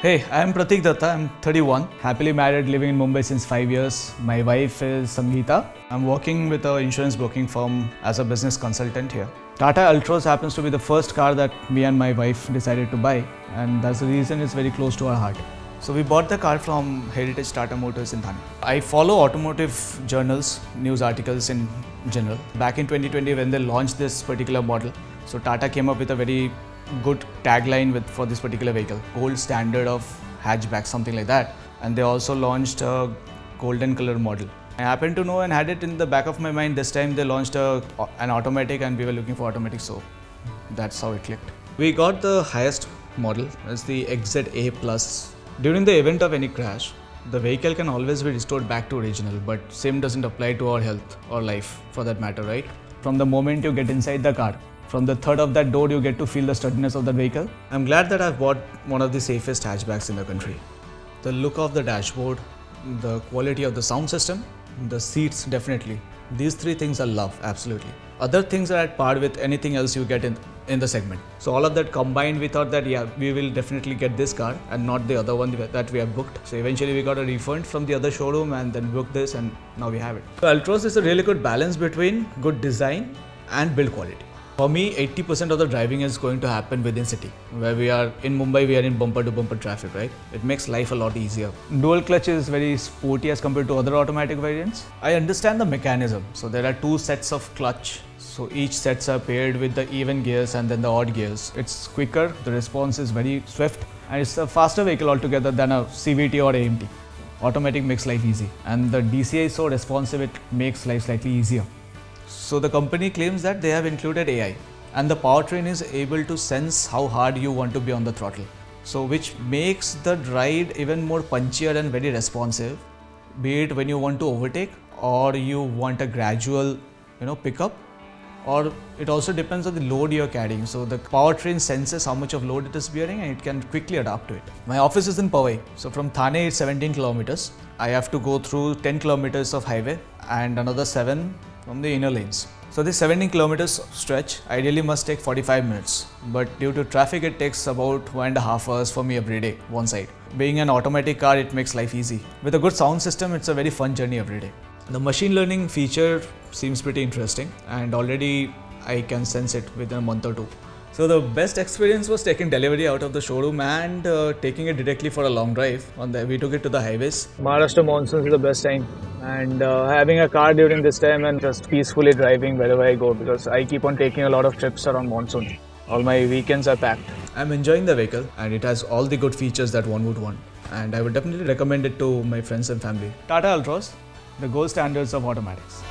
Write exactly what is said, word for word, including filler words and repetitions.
Hey, I'm Pratik Dutta, I'm thirty-one, happily married, living in Mumbai since five years. My wife is Sangeeta. I'm working with an insurance broking firm as a business consultant here. Tata Altroz happens to be the first car that me and my wife decided to buy, and that's the reason it's very close to our heart. So we bought the car from Heritage Tata Motors in Thane. I follow automotive journals, news articles in general. Back in twenty twenty when they launched this particular model, so Tata came up with a very good tagline with for this particular vehicle, gold standard of hatchback, something like that. And they also launched a golden color model. I happened to know and had it in the back of my mind. This time they launched a, an automatic, and we were looking for automatic, so that's how it clicked. We got the highest model, it's the X Z A plus. During the event of any crash, the vehicle can always be restored back to original, but same doesn't apply to our health or life for that matter, right? From the moment you get inside the car, from the third of that door, you get to feel the sturdiness of the vehicle. I'm glad that I've bought one of the safest hatchbacks in the country. The look of the dashboard, the quality of the sound system, the seats, definitely. These three things I love, absolutely. Other things are at par with anything else you get in, in the segment. So all of that combined, we thought that, yeah, we will definitely get this car and not the other one that we have booked. So eventually we got a refund from the other showroom and then booked this, and now we have it. So Altroz is a really good balance between good design and build quality. For me, eighty percent of the driving is going to happen within city. Where we are in Mumbai, we are in bumper to bumper traffic, right? It makes life a lot easier. Dual clutch is very sporty as compared to other automatic variants. I understand the mechanism. So there are two sets of clutch. So each sets are paired with the even gears and then the odd gears. It's quicker, the response is very swift, and it's a faster vehicle altogether than a C V T or A M T. Automatic makes life easy, and the D C A is so responsive, it makes life slightly easier. So the company claims that they have included A I, and the powertrain is able to sense how hard you want to be on the throttle. So which makes the ride even more punchier and very responsive, be it when you want to overtake or you want a gradual, you know, pickup, or it also depends on the load you're carrying. So the powertrain senses how much of load it is bearing, and it can quickly adapt to it. My office is in Powai. So from Thane, it's seventeen kilometers. I have to go through ten kilometers of highway and another seven from the inner lanes. So this seventeen kilometers stretch ideally must take forty-five minutes, but due to traffic it takes about one and a half hours for me every day, one side. Being an automatic car, it makes life easy. With a good sound system, it's a very fun journey every day. The machine learning feature seems pretty interesting, and already I can sense it within a month or two. So the best experience was taking delivery out of the showroom and uh, taking it directly for a long drive. On the, we took it to the highways. Maharashtra monsoon is the best time, and uh, having a car during this time and just peacefully driving wherever I go, because I keep on taking a lot of trips around monsoon. All my weekends are packed. I'm enjoying the vehicle, and it has all the good features that one would want, and I would definitely recommend it to my friends and family. Tata Altroz, the gold standards of automatics.